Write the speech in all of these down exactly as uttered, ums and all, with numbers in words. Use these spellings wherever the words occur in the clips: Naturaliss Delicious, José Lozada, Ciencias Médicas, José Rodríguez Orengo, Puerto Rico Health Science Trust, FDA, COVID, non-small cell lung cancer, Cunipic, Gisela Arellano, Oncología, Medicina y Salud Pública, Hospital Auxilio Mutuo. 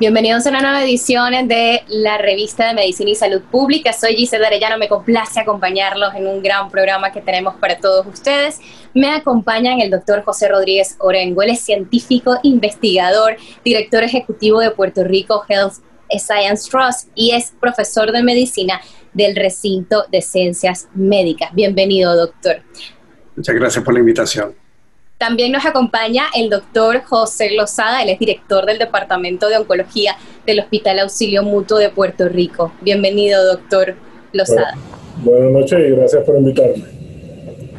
Bienvenidos a una nueva edición de la revista de Medicina y Salud Pública. Soy Gisela Arellano, me complace acompañarlos en un gran programa que tenemos para todos ustedes. Me acompañan el doctor José Rodríguez Orengo, él es científico, investigador, director ejecutivo de Puerto Rico Health Science Trust y es profesor de medicina del recinto de Ciencias Médicas. Bienvenido, doctor. Muchas gracias por la invitación. También nos acompaña el doctor José Lozada, él es director del Departamento de Oncología del Hospital Auxilio Mutuo de Puerto Rico. Bienvenido, doctor Lozada. Bueno, buenas noches y gracias por invitarme.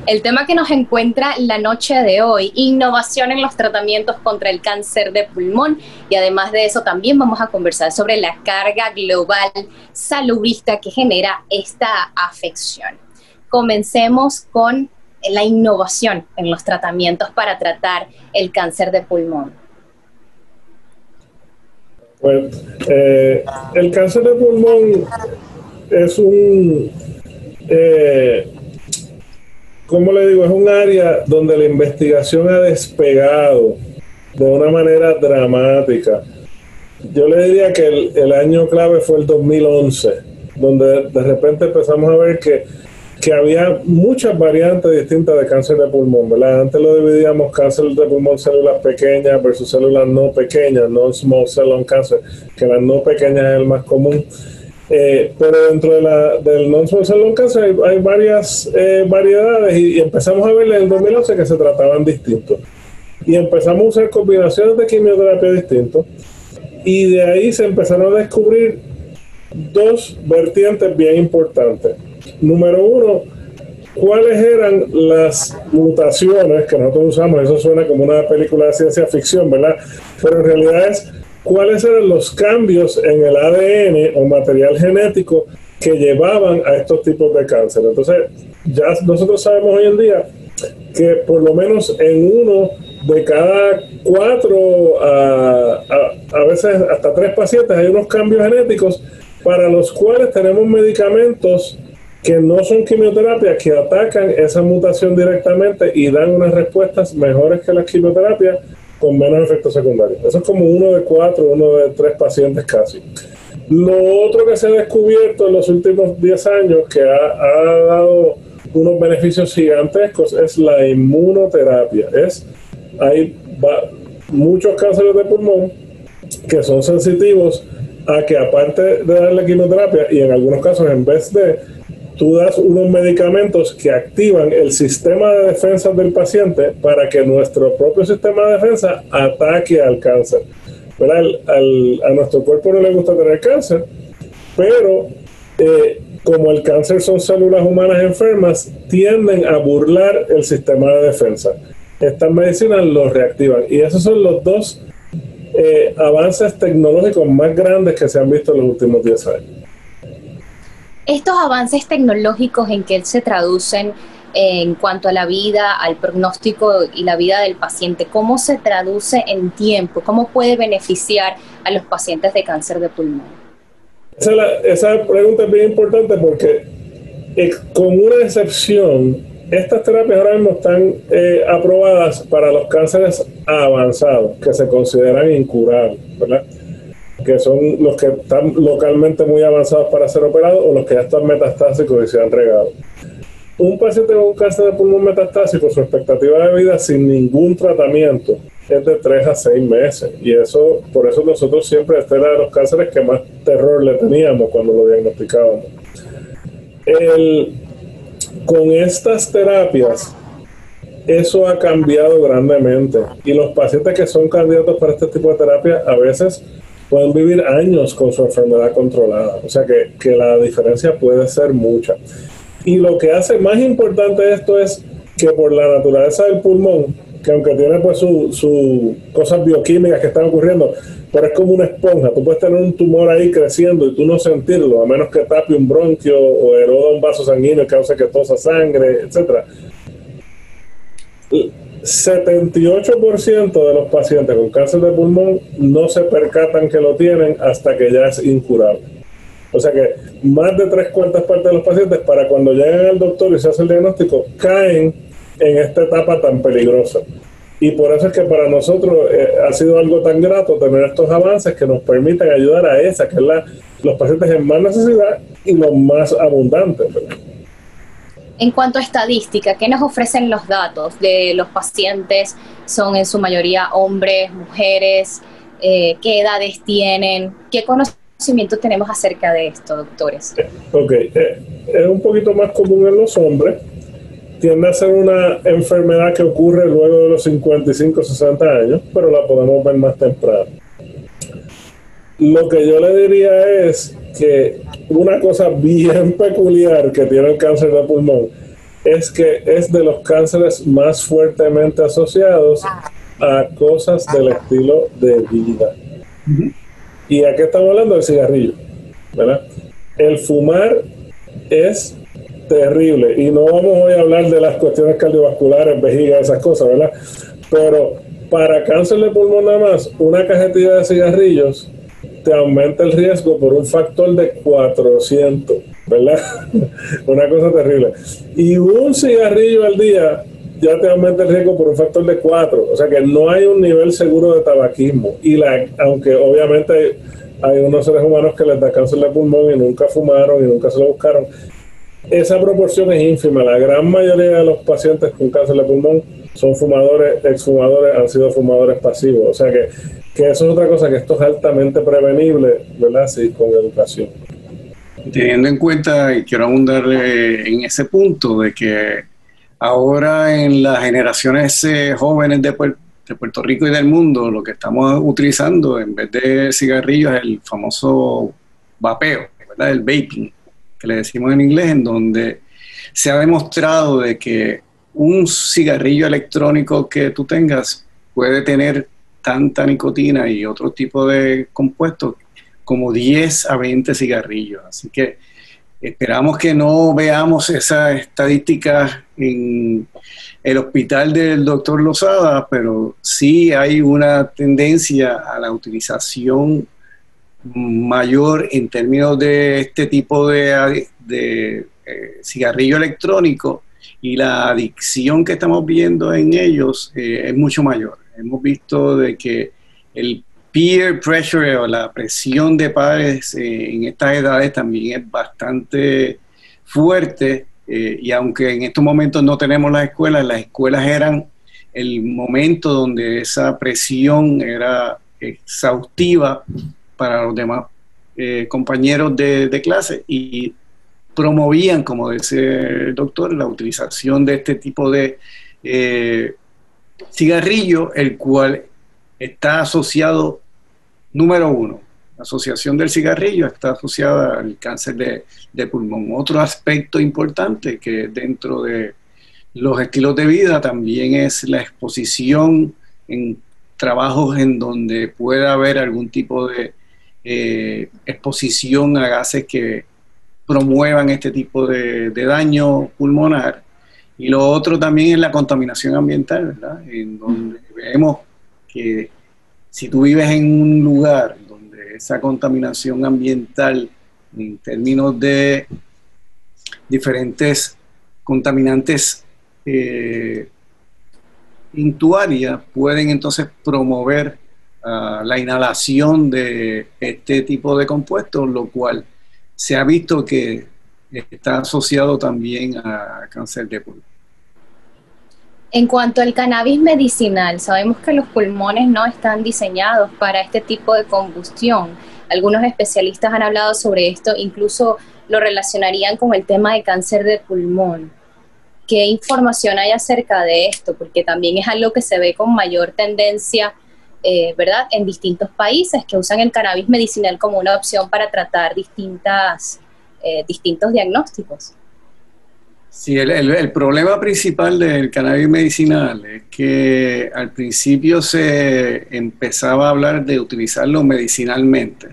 El tema que nos encuentra la noche de hoy, innovación en los tratamientos contra el cáncer de pulmón, y además de eso también vamos a conversar sobre la carga global salubrista que genera esta afección. Comencemos con la innovación en los tratamientos para tratar el cáncer de pulmón. Pues, eh, el cáncer de pulmón es un, eh, ¿cómo le digo? Es un área donde la investigación ha despegado de una manera dramática. Yo le diría que el, el año clave fue el dos mil once, donde de repente empezamos a ver que que había muchas variantes distintas de cáncer de pulmón, ¿verdad? Antes lo dividíamos cáncer de pulmón, células pequeñas versus células no pequeñas, non-small cell lung cancer, que las no pequeñas es el más común. Eh, pero dentro de la, del non-small cell lung cancer hay, hay varias eh, variedades y, y empezamos a ver en el dos mil once que se trataban distintos. Y empezamos a usar combinaciones de quimioterapia distintos. Y de ahí se empezaron a descubrir dos vertientes bien importantes. Número uno, ¿cuáles eran las mutaciones que nosotros usamos? Eso suena como una película de ciencia ficción, ¿verdad? Pero en realidad es, ¿cuáles eran los cambios en el A D N o material genético que llevaban a estos tipos de cáncer? Entonces, ya nosotros sabemos hoy en día que por lo menos en uno de cada cuatro, a, a, a veces hasta tres pacientes, hay unos cambios genéticos para los cuales tenemos medicamentos que no son quimioterapias, que atacan esa mutación directamente y dan unas respuestas mejores que las quimioterapias con menos efectos secundarios. Eso es como uno de cuatro, uno de tres pacientes casi. Lo otro que se ha descubierto en los últimos diez años, que ha, ha dado unos beneficios gigantescos, es la inmunoterapia. Es, hay va, muchos cánceres de pulmón que son sensitivos a que, aparte de darle quimioterapia, y en algunos casos en vez de, tú das unos medicamentos que activan el sistema de defensa del paciente para que nuestro propio sistema de defensa ataque al cáncer. ¿Verdad? Al, al, a nuestro cuerpo no le gusta tener cáncer, pero eh, como el cáncer son células humanas enfermas, tienden a burlar el sistema de defensa. Estas medicinas los reactivan y esos son los dos eh, avances tecnológicos más grandes que se han visto en los últimos diez años. Estos avances tecnológicos, ¿en qué se traducen en cuanto a la vida, al pronóstico y la vida del paciente? ¿Cómo se traduce en tiempo? ¿Cómo puede beneficiar a los pacientes de cáncer de pulmón? Esa, la, esa pregunta es bien importante porque, eh, con una excepción, estas terapias ahora mismo están eh, aprobadas para los cánceres avanzados, que se consideran incurables, ¿verdad? Que son los que están localmente muy avanzados para ser operados o los que ya están metastásicos y se han regado. Un paciente con cáncer de pulmón metastásico, su expectativa de vida sin ningún tratamiento es de tres a seis meses. Y eso, por eso nosotros siempre, este era de los cánceres que más terror le teníamos cuando lo diagnosticábamos. El, con estas terapias, eso ha cambiado grandemente. Y los pacientes que son candidatos para este tipo de terapia, a veces pueden vivir años con su enfermedad controlada. O sea que, que la diferencia puede ser mucha. Y lo que hace más importante esto es que por la naturaleza del pulmón, que aunque tiene pues sus su cosas bioquímicas que están ocurriendo, pero es como una esponja. Tú puedes tener un tumor ahí creciendo y tú no sentirlo, a menos que tape un bronquio o eroda un vaso sanguíneo y cause que tosa sangre, etcétera. setenta y ocho por ciento de los pacientes con cáncer de pulmón no se percatan que lo tienen hasta que ya es incurable. O sea que más de tres cuartas partes de los pacientes, para cuando llegan al doctor y se hace el diagnóstico, caen en esta etapa tan peligrosa. Y por eso es que para nosotros eh, ha sido algo tan grato tener estos avances que nos permiten ayudar a esa, que es la, los pacientes en más necesidad y los más abundantes. En cuanto a estadística, ¿qué nos ofrecen los datos de los pacientes? ¿Son en su mayoría hombres, mujeres? Eh, ¿Qué edades tienen? ¿Qué conocimiento tenemos acerca de esto, doctores? Ok, eh, es un poquito más común en los hombres. Tiende a ser una enfermedad que ocurre luego de los cincuenta y cinco, sesenta años, pero la podemos ver más temprano. Lo que yo le diría es que una cosa bien peculiar que tiene el cáncer de pulmón es que es de los cánceres más fuertemente asociados a cosas del estilo de vida. ¿Y a qué estamos hablando? Del cigarrillo, ¿verdad? El fumar es terrible, y no vamos hoy a hablar de las cuestiones cardiovasculares, vejiga, esas cosas, ¿verdad? Pero para cáncer de pulmón nada más, una cajetilla de cigarrillos te aumenta el riesgo por un factor de cuatrocientos, ¿verdad? Una cosa terrible. Y un cigarrillo al día ya te aumenta el riesgo por un factor de cuatro, o sea que no hay un nivel seguro de tabaquismo. Y la, aunque obviamente hay, hay unos seres humanos que les da cáncer de pulmón y nunca fumaron y nunca se lo buscaron, esa proporción es ínfima. La gran mayoría de los pacientes con cáncer de pulmón son fumadores, exfumadores, han sido fumadores pasivos. O sea que, que eso es otra cosa, que esto es altamente prevenible, ¿verdad? Sí, con educación. Teniendo en cuenta, y quiero abundar en ese punto, de que ahora en las generaciones eh, jóvenes de, Puer- de Puerto Rico y del mundo, lo que estamos utilizando en vez de cigarrillos es el famoso vapeo, ¿verdad? El vaping, que le decimos en inglés, en donde se ha demostrado de que un cigarrillo electrónico que tú tengas puede tener tanta nicotina y otro tipo de compuestos como diez a veinte cigarrillos. Así que esperamos que no veamos esas estadísticas en el hospital del doctor Lozada, pero sí hay una tendencia a la utilización mayor en términos de este tipo de, de eh, cigarrillo electrónico, y la adicción que estamos viendo en ellos eh, es mucho mayor. Hemos visto de que el peer pressure o la presión de pares eh, en estas edades también es bastante fuerte, eh, y aunque en estos momentos no tenemos las escuelas, las escuelas eran el momento donde esa presión era exhaustiva para los demás eh, compañeros de, de clase, y promovían, como dice el doctor, la utilización de este tipo de eh, cigarrillo, el cual está asociado, número uno, la asociación del cigarrillo está asociada al cáncer de, de pulmón. Otro aspecto importante que dentro de los estilos de vida también es la exposición en trabajos en donde pueda haber algún tipo de Eh, exposición a gases que promuevan este tipo de, de daño pulmonar. Y lo otro también es la contaminación ambiental, ¿verdad? En donde vemos que si tú vives en un lugar donde esa contaminación ambiental en términos de diferentes contaminantes eh, en tu área pueden entonces promover Uh, la inhalación de este tipo de compuestos, lo cual se ha visto que está asociado también a cáncer de pulmón. En cuanto al cannabis medicinal, sabemos que los pulmones no están diseñados para este tipo de combustión. Algunos especialistas han hablado sobre esto, incluso lo relacionarían con el tema de cáncer de pulmón. ¿Qué información hay acerca de esto? Porque también es algo que se ve con mayor tendencia, Eh, ¿verdad? En distintos países que usan el cannabis medicinal como una opción para tratar distintas, eh, distintos diagnósticos. Sí, el, el, el problema principal del cannabis medicinal es que al principio se empezaba a hablar de utilizarlo medicinalmente,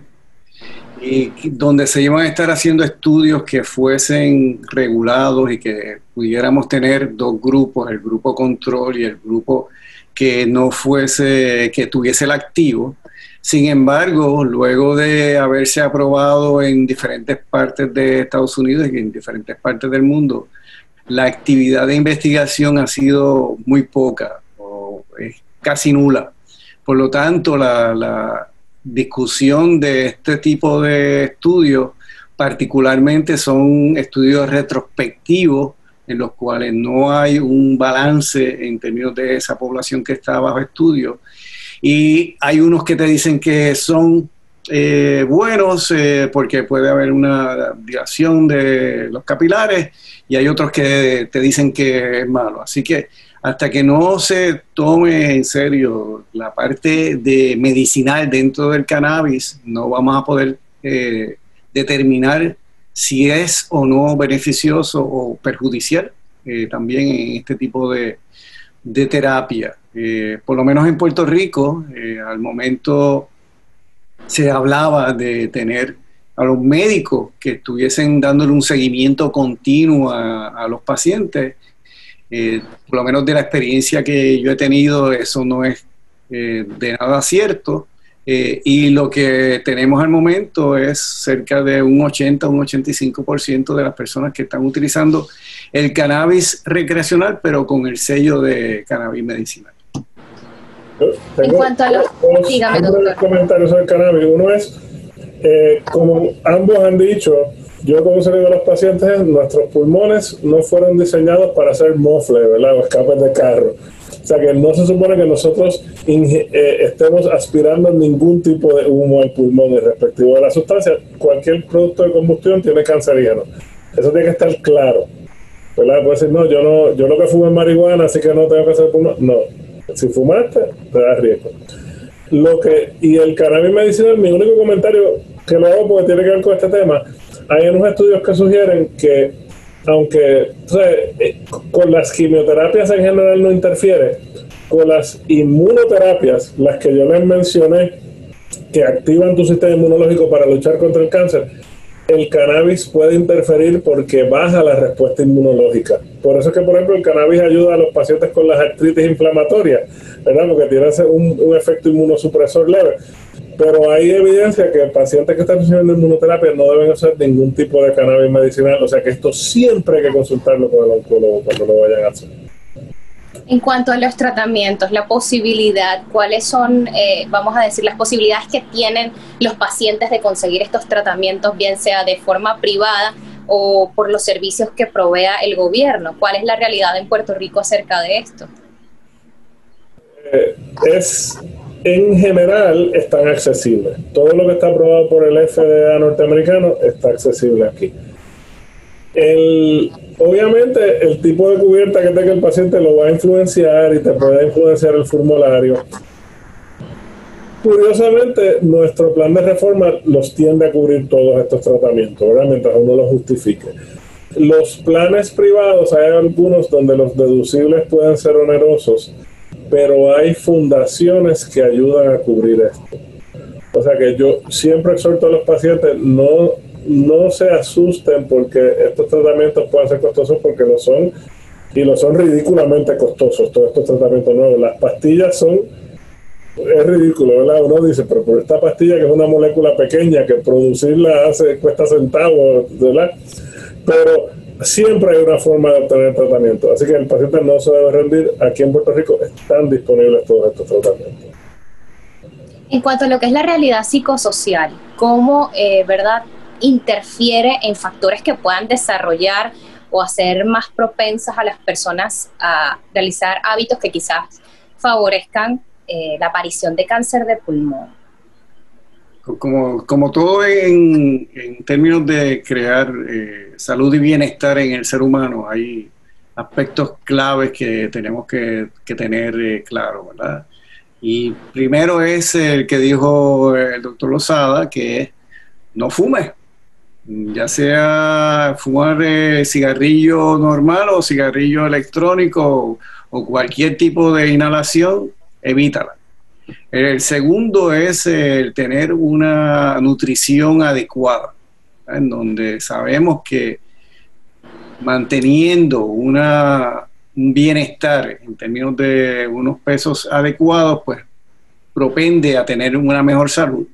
y donde se iban a estar haciendo estudios que fuesen regulados y que pudiéramos tener dos grupos, el grupo control y el grupo que no fuese, que tuviese el activo. Sin embargo, luego de haberse aprobado en diferentes partes de Estados Unidos y en diferentes partes del mundo, la actividad de investigación ha sido muy poca o es casi nula. Por lo tanto, la, la discusión de este tipo de estudios, particularmente son estudios retrospectivos en los cuales no hay un balance en términos de esa población que está bajo estudio. Y hay unos que te dicen que son eh, buenos eh, porque puede haber una dilación de los capilares, y hay otros que te dicen que es malo. Así que hasta que no se tome en serio la parte de medicinal dentro del cannabis, no vamos a poder eh, determinar si es o no beneficioso o perjudicial eh, también en este tipo de, de terapia. Eh, por lo menos en Puerto Rico, eh, al momento se hablaba de tener a los médicos que estuviesen dándole un seguimiento continuo a, a los pacientes. Eh, por lo menos de la experiencia que yo he tenido, eso no es eh, de nada cierto. Eh, y lo que tenemos al momento es cerca de un ochenta a un ochenta y cinco por ciento de las personas que están utilizando el cannabis recreacional, pero con el sello de cannabis medicinal. En cuanto a los, dos, dígame, doctor. Comentarios sobre el cannabis. Uno es, eh, como ambos han dicho, yo como se le digo a los pacientes, nuestros pulmones no fueron diseñados para hacer mofle, ¿verdad? O escapes de carro. O sea que no se supone que nosotros inge eh, estemos aspirando ningún tipo de humo al pulmón y respectivo de la sustancia. Cualquier producto de combustión tiene cancerígeno. Eso tiene que estar claro, ¿verdad? Puedes decir, no, yo no, yo lo que fumo es marihuana, así que no tengo que hacer pulmón. No, si fumaste, te das riesgo. Lo que, y el cannabis medicinal, mi único comentario que lo hago porque tiene que ver con este tema, hay unos estudios que sugieren que, aunque o sea, con las quimioterapias en general no interfiere, con las inmunoterapias, las que yo les mencioné, que activan tu sistema inmunológico para luchar contra el cáncer, el cannabis puede interferir porque baja la respuesta inmunológica. Por eso es que, por ejemplo, el cannabis ayuda a los pacientes con las artritis inflamatorias, ¿verdad? Porque tiene un, un efecto inmunosupresor leve. Pero hay evidencia que pacientes que están recibiendo inmunoterapia no deben usar ningún tipo de cannabis medicinal. O sea que esto siempre hay que consultarlo con el oncólogo cuando lo vayan a hacer. En cuanto a los tratamientos, la posibilidad, ¿cuáles son, eh, vamos a decir, las posibilidades que tienen los pacientes de conseguir estos tratamientos, bien sea de forma privada o por los servicios que provea el gobierno? ¿Cuál es la realidad en Puerto Rico acerca de esto? Eh, es... En general están accesibles. Todo lo que está aprobado por el F D A norteamericano está accesible aquí. El, obviamente el tipo de cubierta que tenga el paciente lo va a influenciar y te puede influenciar el formulario. Curiosamente, nuestro plan de reforma los tiende a cubrir todos estos tratamientos, ¿verdad? Mientras uno los justifique. Los planes privados, hay algunos donde los deducibles pueden ser onerosos, pero hay fundaciones que ayudan a cubrir esto. O sea que yo siempre exhorto a los pacientes, no, no se asusten porque estos tratamientos pueden ser costosos, porque lo son, y lo son ridículamente costosos, todos estos tratamientos nuevos. Las pastillas son, es ridículo, ¿verdad? Uno dice, pero por esta pastilla que es una molécula pequeña, que producirla hace, cuesta centavos, ¿verdad? Pero siempre hay una forma de obtener tratamiento, así que el paciente no se debe rendir. Aquí en Puerto Rico están disponibles todos estos tratamientos. En cuanto a lo que es la realidad psicosocial, ¿cómo eh, verdad, interfiere en factores que puedan desarrollar o hacer más propensas a las personas a realizar hábitos que quizás favorezcan eh, la aparición de cáncer de pulmón? Como, como todo en, en términos de crear eh, salud y bienestar en el ser humano, hay aspectos claves que tenemos que, que tener eh, claro, ¿verdad? Y primero es el que dijo el doctor Lozada, que es no fume, ya sea fumar eh, cigarrillo normal o cigarrillo electrónico o cualquier tipo de inhalación, evítala. El segundo es el tener una nutrición adecuada, ¿verdad? En donde sabemos que manteniendo una, un bienestar en términos de unos pesos adecuados, pues propende a tener una mejor salud.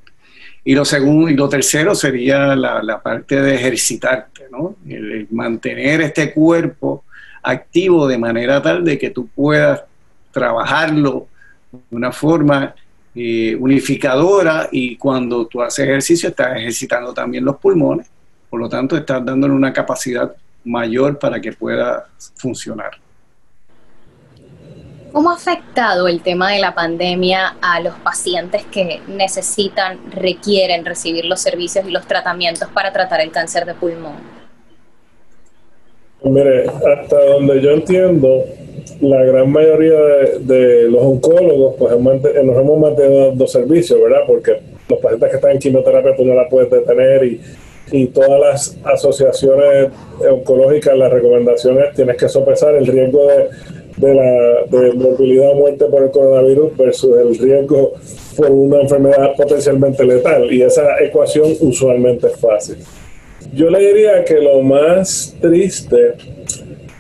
Y lo, segundo, y lo tercero sería la, la parte de ejercitarte, ¿no? El, el mantener este cuerpo activo de manera tal de que tú puedas trabajarlo de una forma eh, unificadora, y cuando tú haces ejercicio estás ejercitando también los pulmones, por lo tanto estás dándole una capacidad mayor para que pueda funcionar. ¿Cómo ha afectado el tema de la pandemia a los pacientes que necesitan, requieren recibir los servicios y los tratamientos para tratar el cáncer de pulmón? Mire, hasta donde yo entiendo, la gran mayoría de, de los oncólogos pues, nos hemos mantenido dando servicios, ¿verdad? Porque los pacientes que están en quimioterapia pues, no la pueden detener, y, y todas las asociaciones oncológicas, las recomendaciones, tienes que sopesar el riesgo de... de la de morbilidad o muerte por el coronavirus versus el riesgo por una enfermedad potencialmente letal, y esa ecuación usualmente es fácil. Yo le diría que lo más triste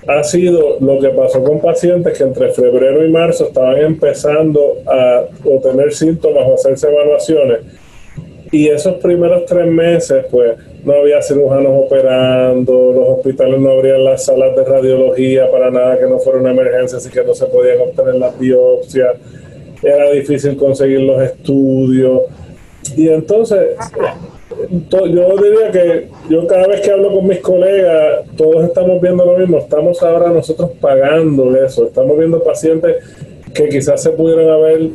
ha sido lo que pasó con pacientes que entre febrero y marzo estaban empezando a obtener síntomas o hacerse evaluaciones, y esos primeros tres meses pues no había cirujanos operando, los hospitales no abrían las salas de radiología para nada que no fuera una emergencia, así que no se podían obtener las biopsias, era difícil conseguir los estudios. Y entonces, yo diría que yo cada vez que hablo con mis colegas, todos estamos viendo lo mismo, estamos ahora nosotros pagando eso, estamos viendo pacientes que quizás se pudieron haber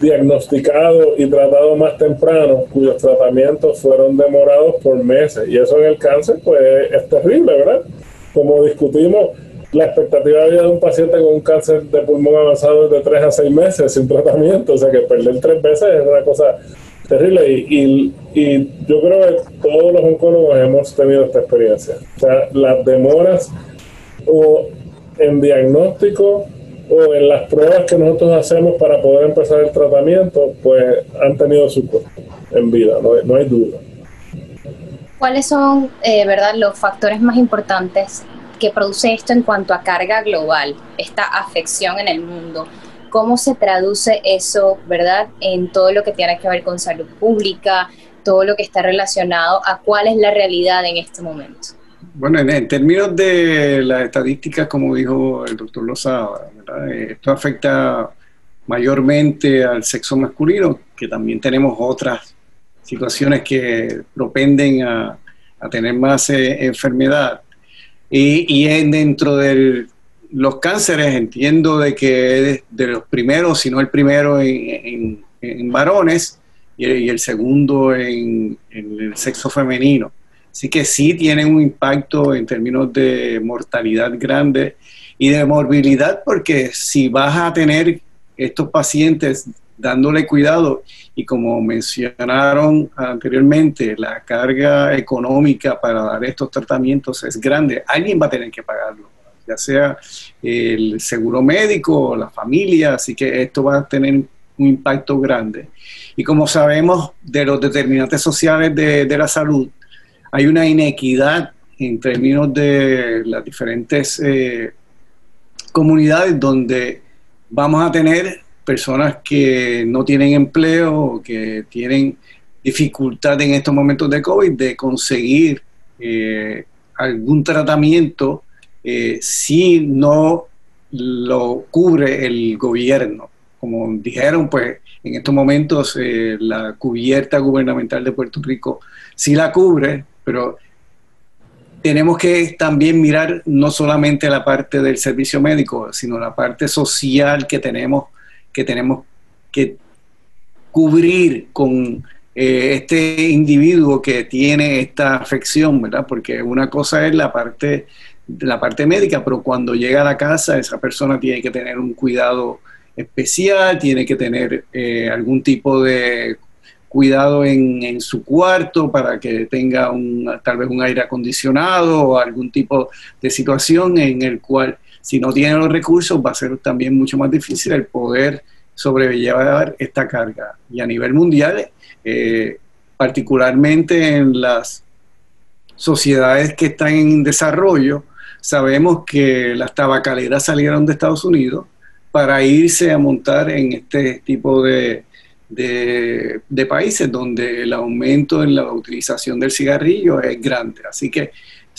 diagnosticado y tratado más temprano, cuyos tratamientos fueron demorados por meses, y eso en el cáncer pues es terrible, ¿verdad? Como discutimos, la expectativa de vida de un paciente con un cáncer de pulmón avanzado es de tres a seis meses sin tratamiento, o sea que perder tres veces es una cosa terrible, y, y, y yo creo que todos los oncólogos hemos tenido esta experiencia, o sea, las demoras o en diagnóstico o en las pruebas que nosotros hacemos para poder empezar el tratamiento, pues han tenido su costo en vida, no, no hay duda. ¿Cuáles son eh, verdad, los factores más importantes que produce esto en cuanto a carga global, esta afección en el mundo? ¿Cómo se traduce eso, verdad, en todo lo que tiene que ver con salud pública, todo lo que está relacionado a cuál es la realidad en este momento? Bueno, en, en términos de las estadísticas, como dijo el doctor Lozada, ¿verdad? Esto afecta mayormente al sexo masculino, que también tenemos otras situaciones que propenden a, a tener más eh, enfermedad. Y, y en, dentro de los cánceres, entiendo de que es de los primeros, si no el primero en, en, en varones y el, y el segundo en, en el sexo femenino. Así que sí tienen un impacto en términos de mortalidad grande y de morbilidad, porque si vas a tener estos pacientes dándole cuidado, y como mencionaron anteriormente, la carga económica para dar estos tratamientos es grande, alguien va a tener que pagarlo, ya sea el seguro médico, la familia, así que esto va a tener un impacto grande. Y como sabemos de los determinantes sociales de, de la salud, hay una inequidad en términos de las diferentes eh, comunidades, donde vamos a tener personas que no tienen empleo, que tienen dificultad en estos momentos de COVID de conseguir eh, algún tratamiento eh, si no lo cubre el gobierno. Como dijeron, pues en estos momentos eh, la cubierta gubernamental de Puerto Rico sí la cubre, pero tenemos que también mirar no solamente la parte del servicio médico, sino la parte social que tenemos que, tenemos que cubrir con eh, este individuo que tiene esta afección, ¿verdad? Porque una cosa es la parte, la parte médica, pero cuando llega a la casa esa persona tiene que tener un cuidado especial, tiene que tener eh, algún tipo de cuidado en, en su cuarto para que tenga un, tal vez un aire acondicionado o algún tipo de situación en el cual, si no tiene los recursos, va a ser también mucho más difícil el poder sobrellevar esta carga. Y a nivel mundial, eh, particularmente en las sociedades que están en desarrollo, sabemos que las tabacaleras salieron de Estados Unidos para irse a montar en este tipo de De, de países donde el aumento en la utilización del cigarrillo es grande. Así que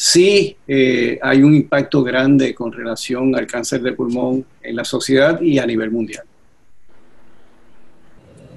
Sí, eh, hay un impacto grande con relación al cáncer de pulmón en la sociedad y a nivel mundial.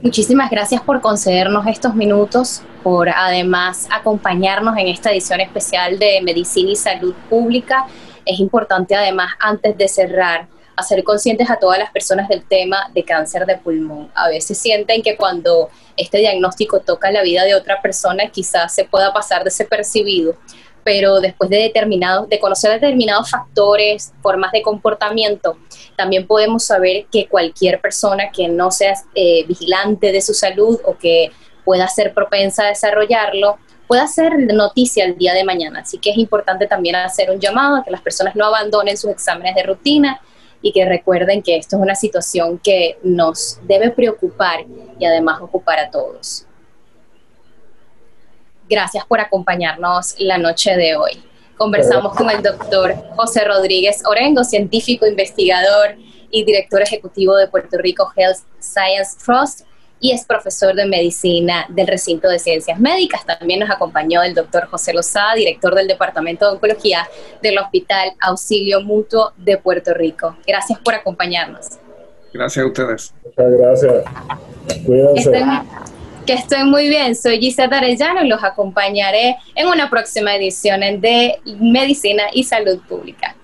Muchísimas gracias por concedernos estos minutos, por además acompañarnos en esta edición especial de Medicina y Salud Pública. Es importante además, antes de cerrar, hacer conscientes a todas las personas del tema de cáncer de pulmón. A veces sienten que cuando este diagnóstico toca la vida de otra persona, quizás se pueda pasar desapercibido, pero después de, determinados, de conocer determinados factores, formas de comportamiento, también podemos saber que cualquier persona que no sea eh, vigilante de su salud o que pueda ser propensa a desarrollarlo, pueda ser noticia el día de mañana. Así que es importante también hacer un llamado a que las personas no abandonen sus exámenes de rutina y que recuerden que esto es una situación que nos debe preocupar y además ocupar a todos. Gracias por acompañarnos la noche de hoy. Conversamos con el doctor José Rodríguez Orengo, científico, investigador y director ejecutivo de Puerto Rico Health Science Trust y es profesor de medicina del recinto de Ciencias Médicas. También nos acompañó el doctor José Lozada, director del Departamento de Oncología del Hospital Auxilio Mutuo de Puerto Rico. Gracias por acompañarnos. Gracias a ustedes. Muchas gracias. Cuídense. Que estén muy bien. Soy Gisela Arellano y los acompañaré en una próxima edición de Medicina y Salud Pública.